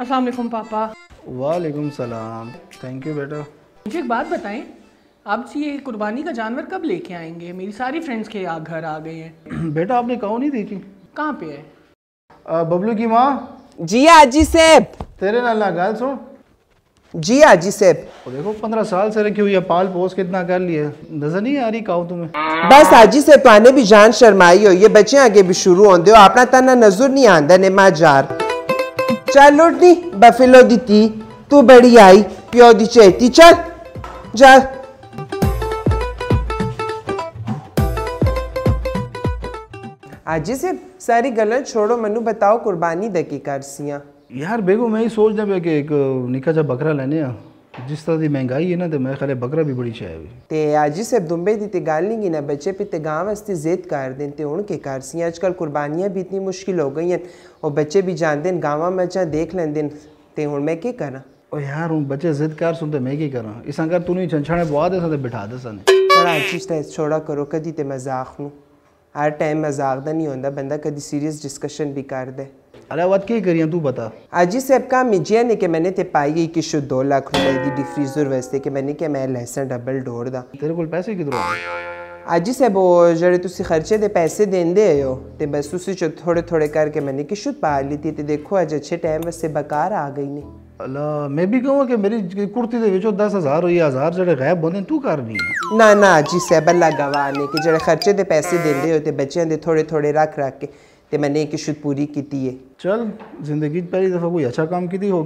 अस्सलाम वालेकुम पापा। वालेकुम सलाम। थैंक यू बेटा। मुझे एक बात बताएं, आप ये कुर्बानी का जानवर कब लेके आएंगे? मेरी सारी फ्रेंड्स के यहाँ घर आ गए हैं। बेटा आपने काऊ नहीं देखी? कहाँ पे है? बबलू की माँ। जी आजी सेब। तेरे नाल गाल सुन। जी आजी सेब। देखो 15 साल से रखी हुई है, पाल पोस कितना कर लिया, नजर नहीं आ रही काऊ तुम्हें? बस आजी सेब पाने भी जान शर्माई हो, ये बच्चे आगे भी शुरू होंदे हो, अपना तना नजर नहीं आंदा ने मां जार। चल उठ नी बफेलो दी ती, तू बड़ी आई प्यो दी चेती, चल जा। आजी सेब सारी गल छोड़ो, मनु बताओ कुर्बानी दा की करसियां? यार बेगो मैं ही सोचना पे कि एक निका जा बकरा लेने आ, जिस तरह की महंगाई है ना, तो मैं ख्याल बकरा भी बड़ी चाहिए ते आजी सेब दुम्बे दी ते गाल नहीं गिना, बच्चे पे ते गांव वास्ते जिद कर दें ते हुण के करसियां? अजकल कुर्बानियां भी इतनी मुश्किल हो गई हैं और बच्चे भी जानते हैं गांव में जा देख लेंदे ते हुण मैं के करा? ओ यार हुण बच्चे जिद कर सुन ते मैं के करा? इस अगर तू नहीं छंछाने बवा दे ते बिठा दे सने। पर आजी सेब छोड़ा करो, कदी ते मजाक नु हर टाइम मजाक दा नहीं होंदा, बंदा कदी सीरियस डिस्कशन भी कर दे। अलावत की करियां तू बता। आजी साहब का मिजिया ने कि मैंने ते पाई गई कि शुद्ध 2 लाख रुपए दी डिफ्रीजर वास्ते कि मैंने क्या मैं लहसन डबल डोर दा। तेरे कोल पैसे किधरों? आजी साहब वो जड़े तुसी खर्चे दे पैसे देंदे हो ते बस उसी चो थोड़े थोड़े करके मैंने कि शुद्ध पा ली थी ते देखो आज अच्छे टाइम वास्ते बकार आ गई ने। अल्लाह मैं भी कहूँ कि मेरी कुर्ती दे विचों 10,000 हो या 1000 जड़े गायब होने तू कर नहीं। ना ना आजी साहब अल्लाह गवाह ने कि जड़े खर्चे दे पैसे देंदे हो ते बच्चें दे थोड़े थोड़े रख रख के ते मैंने किशत पूरी की है। चल जिंदगी पहली दफा कोई अच्छा काम की हो,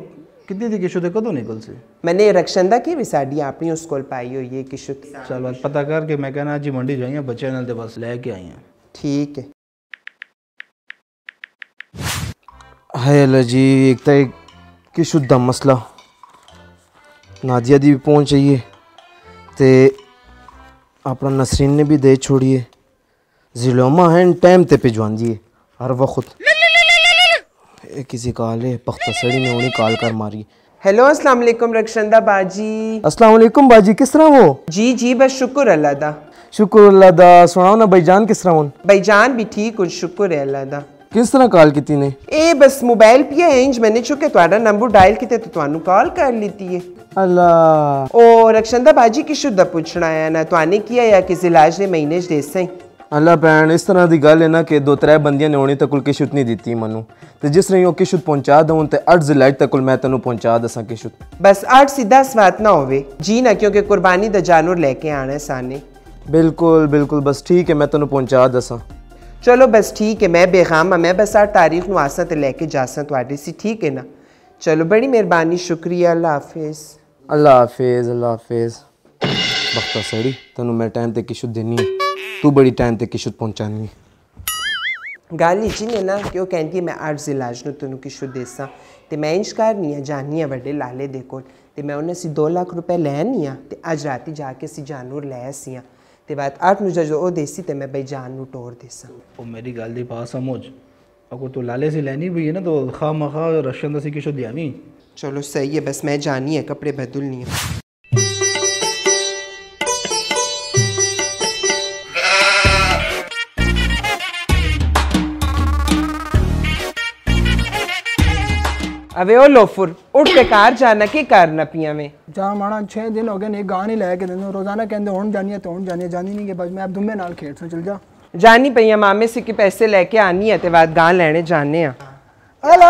कितनी दी किशत कदों निकल से? मैंने रक्षंदा की भी साड़ी अपनी उस कोल पाई हुई है किशत। चल बात पता कर के मैं कहना जी मंडी जाइए बच्चे नाल दे बस लेके आई हैं। ठीक है। हाय अल्लाह जी, एक तो एक किशत दा मसला, नादिया दी भी पहुंच आई है ते अपना नसरीन ने भी दे छोड़ी है, जिलोमा है टाइम ते भिजवांदी है हर वक्त। किसी काल है पख्ता सड़ी ने उन्हें काल कर मारी। हेलो अस्सलाम वालेकुम रक्षंदा बाजी। अस्सलाम वालेकुम बाजी, किस तरह हो? जी जी बस शुक्र अल्लाह दा। शुक्र अल्लाह दा। सुनाओ ना भाईजान किस तरह हो? भाईजान भी ठीक हूँ शुक्र है अल्लाह दा। किस तरह काल की ने? ए बस मोबाइल पिया इंज मैंने चुके तुम्हारा नंबर डायल किते तो तुहानू कॉल कर लीती है। अल्लाह। ओ रक्षंदा बाजी की शुद्ध पूछना है ना तुआने किया या किस इलाज ने महीने देसाई? अल्लाह भैन इस तरह की गल है ना कि 2-3 बंदियां ने उन्हें तक किशत नहीं दी मनु, तो जिस रही किशत पहुंचा दूँ तो 8 जुलाई तक मैं तेन पहुंचा दसा किशत। बस 8 से 10 बात ना होवे जी ना, क्योंकि कुर्बानी दा जानवर लेके आना है साने। बिल्कुल बिल्कुल बस ठीक है मैं तेन पहुंचा दसा। चलो बस ठीक है, मैं बेगामा मैं बस 8 तारीख को आसा तो लैके जासा तुहाडे सी, ठीक है ना? चलो बड़ी मेहरबानी, शुक्रिया, अल्लाह हाफिज। अल्लाह हाफिज। अल्लाह हाफिज। बख्ता सड़ी तेन मैं टाइम पर किशत देनी, तू बड़ी टाइम तक किशत पहुँचानी। गाली जी ने ना कि कहती मैं 8 इलाज में तेन किशत देसा तो मैं इंज करनी है जानी है बड़े लाले दे कोल ते मैं उन्हें 2 लाख रुपए लैनी हाँ तो अज राती जाके असी जानवर लै असियाँ तो बाद 8 जो वह देसी तो मैं बेजान नू टोर देसा। वो मेरी गल दी बात समझ, अगर तू लाले से लैनी भी है ना तो खा मखा रशन दसी किशत दियानी। चलो सही है, बस मैं जानी है कपड़े बदलनी है। अबे ओ लोफुर उठ के कार जाना के कारना पिया में जा माना 6 दिन हो गए ने गां नहीं लैके देंदे, रोजाना कहंदे हुण जानी है तो हुण जानी है, जानी नहीं के बस मैं अब दुम्बे नाल खेत से चल जा। जानी पईया मामे से कि पैसे लेके आनी है ते बाद गां लेने जाने आ। हेलो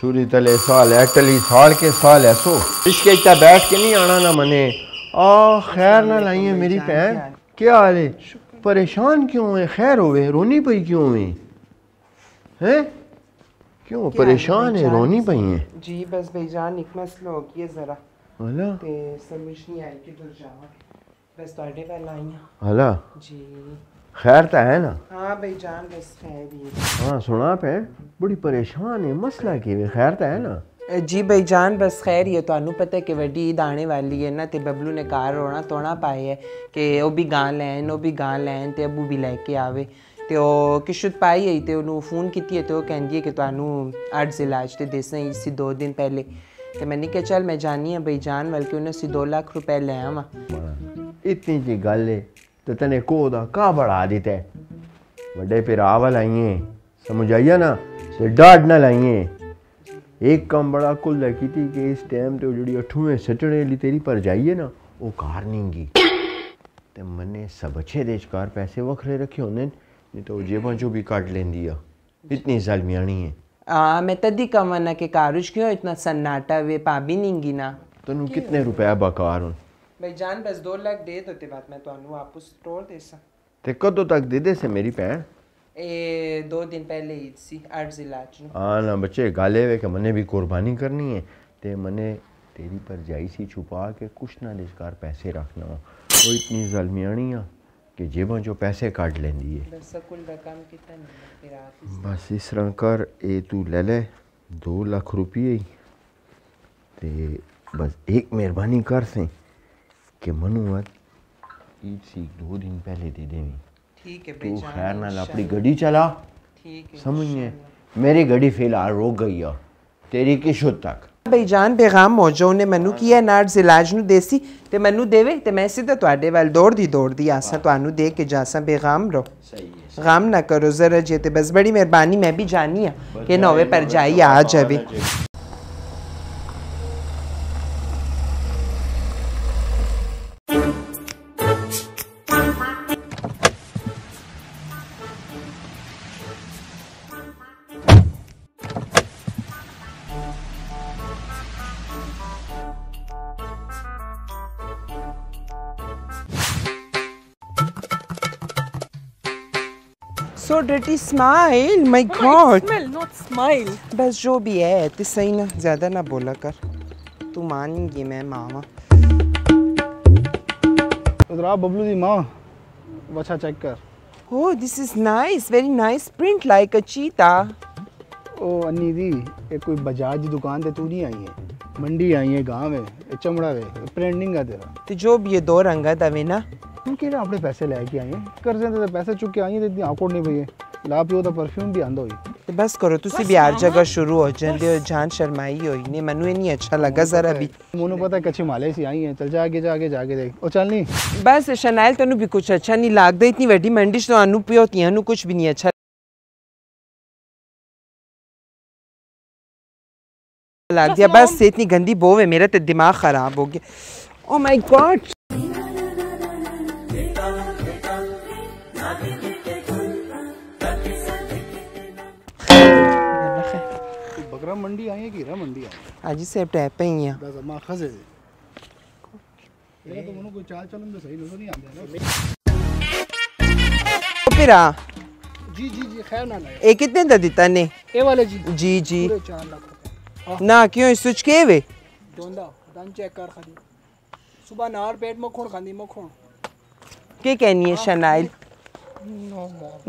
छुरी तले साल है टली साल के साल है सो इसके इतना बैठ के नहीं आना ना मने। आ खैर ना लाई है मेरी भैन, क्या हाल है? परेशान क्यों है? खैर होवे रोनी पई क्यों है? हैं क्यों परेशान है रोनी पई है? जी बस भाईजान एक मसला हो गया जरा हला ते समझ नहीं आई कि दूर जावा बस तोड़े वाला आई हां हला जी। खैर तो है ना? हाँ भाईजान बस खैर ही है। हाँ सुना भैन बड़ी परेशान है, मसला की खैर तो है ना? जी भाईजान बस खैर ही है, तू पता है कि वड्डी ईद आने वाली है ना तो बबलू ने कार रोना तोना पाए है कि वह भी गां लैन भी गां लैन तो अबू भी लैके आवे तो किशत पाई आई तो उन्होंने फोन की तो कहती है कि तू 8 इलाज तो देसा ही 2 दिन पहले तो मैंने कहा चल मैं जानी है भाई जान बल्कि उन्हें सी 2 लाख रुपए ले आवा। इतनी जी गल है तो तेने कोदा का बढ़ा देता है बड़े फिर आवल आइए समझ आइए ना तो डाट ना लाइए। एक कम बड़ा कुल रखी थी कि इस टाइम तो जी अठवें सटने ली तेरी पर जाइए ना वो कार नहीं गी तो मैंने सब अच्छे देशकार पैसे वखरे रखे होने नहीं तो जेबा जो भी काट लेंदी है इतनी जालमियाणी है। हाँ मैं तदी कमा ना कि कारुज क्यों इतना सन्नाटा वे पाबी नहीं गी ना तेन तो कितने रुपया बकार हूँ भाई जान बस 2 लाख दे दो बात मैं तो वापस तोड़ देसा ते कदों तक दे दे से मेरी भैन। 2 दिन पहले ईद सी अर्ज इलाज हाँ ना बच्चे गाले वे के मने भी कुर्बानी करनी है ते मने तेरी परजाई सी छुपा के कुछ ना निजकार पैसे रखना वो इतनी ज़ल्मियाणी है कि जेबों जो पैसे काट लेंदी है बस इस तरह कर ए तू ले ले 2 लाख रुपये ते बस एक मेहरबानी कर से कि मनु ईद सी 2 दिन पहले दे देवी ठीक है तू खैर नाल अपनी गाड़ी चला समझिए मेरी गाड़ी फिलहाल रोक गई है तेरी किशोर तक भाई जान बेगाम मौजो ने मैनू किया नार्ज इलाज नु देसी ते मैनू देवे ते मैं सीधा तुहाडे वाल दौड़ दी आसा तुहानू दे के जासा बेगाम रहो सही है गाम ना करो जरा जे ते बस बड़ी मेहरबानी मैं भी जानी है कि नोवे पर जाई आ जावे। So dirty smile, my God. Smell, not smile. बस जो भी है इतनी सही ना ज़्यादा ना बोला कर तू मानेंगी मैं मामा उधर बबलू दी माँ अच्छा चेक कर। Oh this is nice, very nice print like a cheetah. ओ अन्नी दी एक कोई बजाज दुकान ते तू नहीं आई है मंडी आई है गाँव में चमड़ा वे प्रिंटिंग का तेरा तो जो भी ये 2 रंगा दवे ना अपने पैसे लेके आए कर्जे तो पैसे चुक के आए इतनी आकड़ नहीं पई है ला पियो तो परफ्यूम भी आंदा हुई बस करो तुसी भी हर जगह शुरू हो जांदे हो जान शर्माई होई ने मनु ये नहीं अच्छा लगा जरा भी मोनू पता कच्चे माले से आई है चल जा आगे देख ओ चल नहीं बस शनाइल तनु भी कुछ अच्छा नहीं लागदा इतनी बड़ी मंडी तो अनु पियो तियानु कुछ भी नहीं अच्छा लग दिया बस इतनी गंदी बो है मेरा तो दिमाग खराब हो गया। ओ माय गॉड बकरा मंडी आए कि हीरा मंडी आए आज से टैप पे ही है बस मां खजे ये तो उनको कोई चाल चलन तो सही नजर नहीं आंदा ओपेरा जी खैर ना ले ए कितने दा दिता ने ए वाले जी पूरे 4 लाख ना क्यों स्विच के वे दोंदा दान चेक कर खादी सुबह नार पेट मखोण खांदी मखोण के कहनी है शनाइल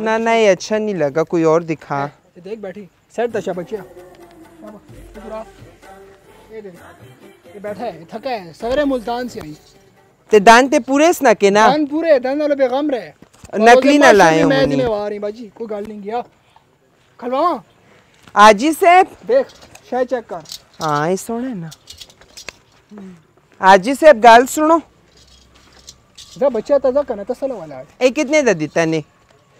ना ना ये अच्छा नहीं लगा कोई और दिखा देख बैठी सेट दशा बच्चिया ये बैठा है थका है सवेरे मुल्तान से आई ते दान ते पूरे ना के ना दान पूरे दान वाले बेगम रहे नकली ना लाए मैं जिम्मेवार हूं बाजी कोई गाल नहीं गया खलवावा आजी से देख शायद चेक कर हां ये सोने ना आजी से गाल सुनो जा बच्चा ताजा करना तसल वाला ए कितने दा दिता ने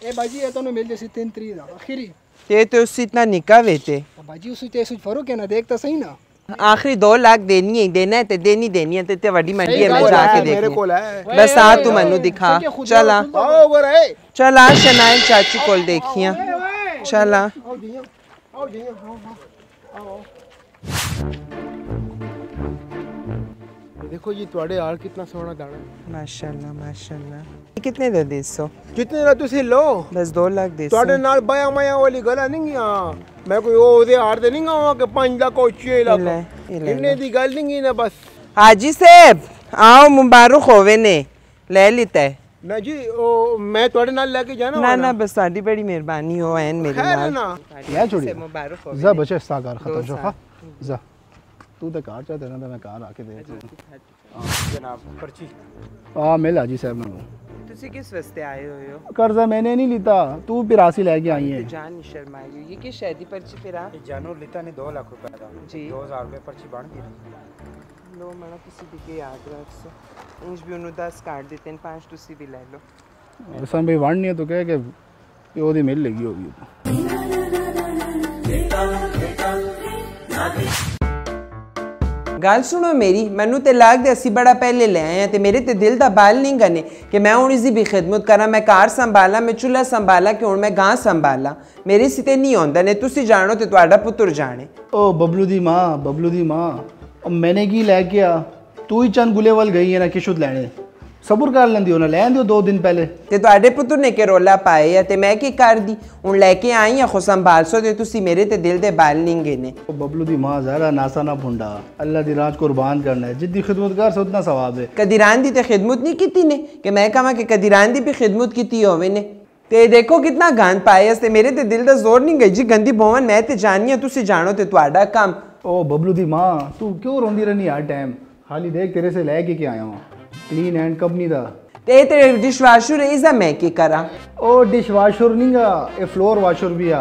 ए बाजी ये तो न मिल जैसी 3-3 दा आखिरी ते तो उससे इतना निका वेते बाजी उससे ते सुच फरो के ना देखता सही ना आखिरी 2 लाख देनी है देना है ते देनी है ते वडी मंडी है मैं जाके देख मेरे कोल है बस आ तू मनु दिखा चल आ आओ गोरा ए चल आ शनाइल चाची कोल देखिया चल आ आओ जी आओ देखो जी तुहाडे हाल कितना सोहना दाना है माशाल्लाह माशाल्लाह कितने दा देसो कितने दा तुसी लो बस 2 लाख देसो तुहाडे नाल बया मया वाली गला नहीं आ मैं कोई ओदे हार दे नहीं आवा के 5 लाख और 6 लाख इने दी गल नहीं ना बस हाजी साहब आओ मुबारक होवे ने ले लेता है ना जी ओ मैं तुहाडे नाल लेके जाना ना ना बस साडी बड़ी मेहरबानी हो एन मेरे नाल यार छोड़िए मुबारक होवे जा बच्चे सागर खत्म जो हां जा तू तो कार चाहते ना मैं कार आके दे जनाब पर्ची आ मिल हाजी साहब ने तुसी किस वास्ते आए हो? कर्जा मैंने नहीं लीता, तू पिरासी लेके आई है। जान शर्माई ये कि शादी पर्ची पिरा जानू लीता ने 2 लाख रुपए दा जी 2000 रुपए पर्ची बन गई। लो मैंने किसी भी के याद रख से उस भी उनु 10 काट देते हैं 5 तुसी भी ले लो। ऐसा भाई वाण नहीं है तो कह के यो दी मिल लेगी होगी। गल सुनो मेरी, मैनू तो लगता असी बड़ा पहले ले आए हैं, तो मेरे तो दिल का बाल नहीं गने कि मैं हूँ इसकी भी खिदमत करा। मैं कार संभाला, मैं चूल्हा संभाला कि हूँ मैं गां संभाला, मेरे से तो नहीं आता ने तुसी जानो तो तुहाडा पुत्र जाने। ओ बबलू दी माँ, बबलू दी माँ, मैंने की लैके आ तू ही चंद गुले वाल गई है ना किशुद लैने, सबूर कर लेंदी हो ना, लैन दो 2 दिन पहले। ते तुहाडे पुत्र ने के रोला पाया ते मैं की कर दी हूँ लैके आई या खुद संभाल सो ते तुसी मेरे ते दिल दे बाल नहीं गिने। ओ बबलू दी मां ज़रा नासा ना भुंडा, अल्लाह दी राज कुर्बान करना है, जिद्दी खिदमत कर सो उतना सवाब है। कदीरान दी ते खिदमत नहीं कीती ने कि मैं कहां कि कदीरान दी भी खिदमत कीती होवे ने। ते देखो कितना गंद पाया ते मेरे ते दिल दा जोर नहीं गई जी गंदी भवन मैं ते जानी है तुसी जानो ते तुहाडा काम। ओ बबलू दी मां तू क्यों रोंदी रहनी हर टाइम, खाली देख तेरे से लैके के आया हूं क्लीन एंड कंपनी दा। ते तेरे डिश वाशर इजा मैं की करा? ओ डिश वाशर नहीं गा, ए फ्लोर वाशर भी आ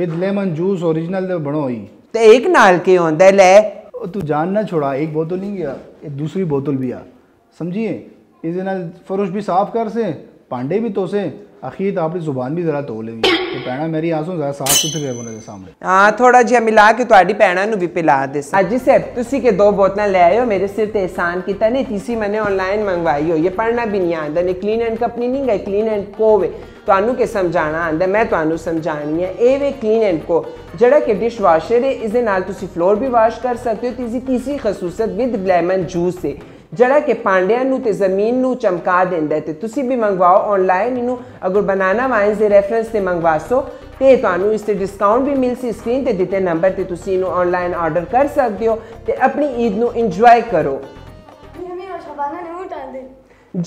विद लेमन जूस ओरिजिनल दे बनो ही। ते एक नाल के होंदा ले ओ तू जान ना छोड़ा, एक बोतल नहीं गया ए दूसरी बोतल भी आ समझिए, इस नाल फर्श भी साफ कर से पांडे भी तो से अखीर आपकी जुबान भी जरा धो लेगी तो भैना मेरी आंसू जरा साफ सुथरे उन्होंने सामने। हाँ थोड़ा जि मिला के तुम्हारी भैना भी पिला दे। हाजी साहब तुसी के 2 बोतलें ले आयो, मेरे सिर ते एहसान किया ने, तीसरी मैंने ऑनलाइन मंगवाई हो, ये पढ़ना भी नहीं आता ने, क्लीन एंड कंपनी नहीं गई क्लीन एंड को वे तू के समझाना आता मैं तू समझानी है ए वे क्लीन एंड को जड़ा कि डिश वाशर है, इस तुसी फ्लोर भी वाश कर सकते हो, तीसरी तीसरी खसूसत विद लेमन जूस है जड़ा के पांड्या नू ते जमीन नू चमका देंदा है। तुसी भी मंगवाओ ऑनलाइन इनू, अगर बनाना वाइन से रेफरेंस से मंगवासो ते तुहानू इससे डिस्काउंट भी मिल सी, स्क्रीन ते दिते नंबर ते तुसी इनू ऑनलाइन ऑर्डर कर सकते हो ते अपनी ईद नू एंजॉय करो।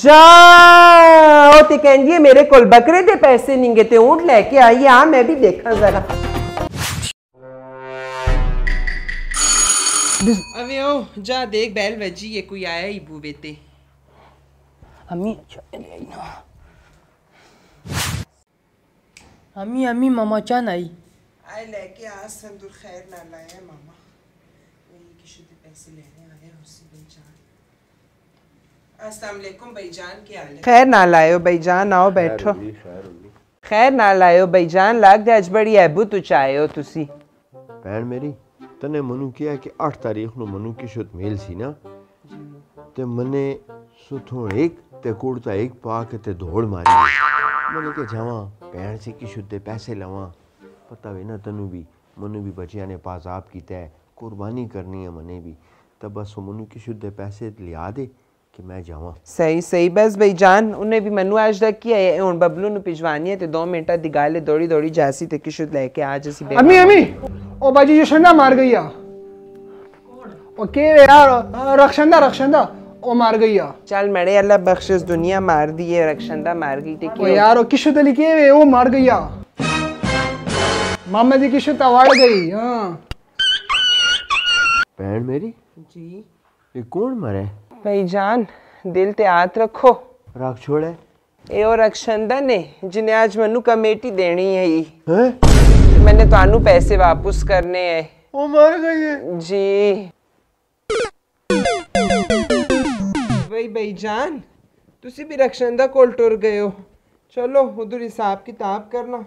जाओ ते कहंदी मेरे कोल बकरे दे पैसे नहीं गए ते ऊंट लेके आई आ मैं भी देखा जरा। अबे ओ जा देख बैल बजी ये कोई आया ही बूबे ते अम्मी अम्मी अम्मी मामा चान आई आए लेके आ संदूर खैर ना लाया मामा वही किसी के पैसे लेने आए उसी भाईजान। अस्सलाम वालेकुम भाईजान क्या हाल है? खैर ना लायो भाईजान आओ बैठो। खैर ना लायो भाईजान लाग दे आज बड़ी ऐबू तू चाहे हो तुसी। भैन मेरी तने मनु किया कि 8 तारीख नु मनु की शुद्ध मेल सी ना ते मने सुथों एक ते कुड़ता एक पाके ते दौड़ मारी मैंने के जावा पैर से की शुद्ध पैसे लवा पता वे ना तनु भी मनु भी बचिया ने पास आप कीता है कुर्बानी करनी है मने भी तब बस मनु की शुद्ध पैसे लिया दे कि मैं जावा। सही सही बस भाईजान उन्हें भी मनु आज तक किया है हुन बबलू नु भिजवानी है ते 2 मिनटा दी गाले दौड़ी दौड़ी जासी ते की शुद्ध लेके आज असी। अम्मी अम्मी ओ बाजी जो शंदा मार गई ओके यार रक्षंदा रक्षंदा ओ मार गई चल मड़े अल्लाह बख्शिश दुनिया मार दी है रक्षंदा मार गई ठीक है यार ओ किशु दली के वे ओ मार गई मामा जी किशु तवाड़ गई। हां बहन मेरी जी ये कौन मरे? भाई जान दिल ते हाथ रखो राख छोड़े ए ओ रक्षंदा ने जिन्हें आज मनु कमेटी देनी है ई हैं मैंने तानू पैसे वापस करने हैं। ओ मर गई है जी भाई भाईजान तुसी भी रक्षंदा कोल टुर गए हो चलो उधर हिसाब किताब करना।